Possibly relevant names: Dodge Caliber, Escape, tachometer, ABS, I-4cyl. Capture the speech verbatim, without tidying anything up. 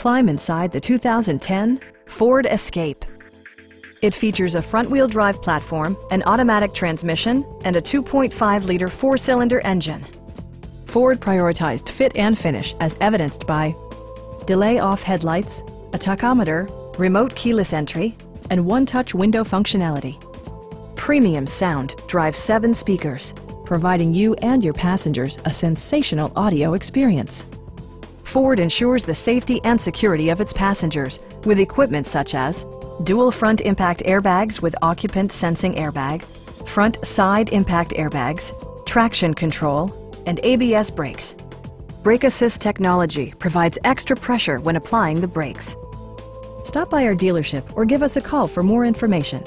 Climb inside the two thousand ten Ford Escape. It features a front-wheel drive platform, an automatic transmission, and a two point five liter four-cylinder engine. Ford prioritized fit and finish as evidenced by delay-off headlights, a tachometer, remote keyless entry, and one-touch window functionality. Premium sound drives seven speakers, providing you and your passengers a sensational audio experience. Ford ensures the safety and security of its passengers with equipment such as dual front impact airbags with occupant sensing airbag, front side impact airbags, traction control, and A B S brakes. Brake assist technology provides extra pressure when applying the brakes. Stop by our dealership or give us a call for more information.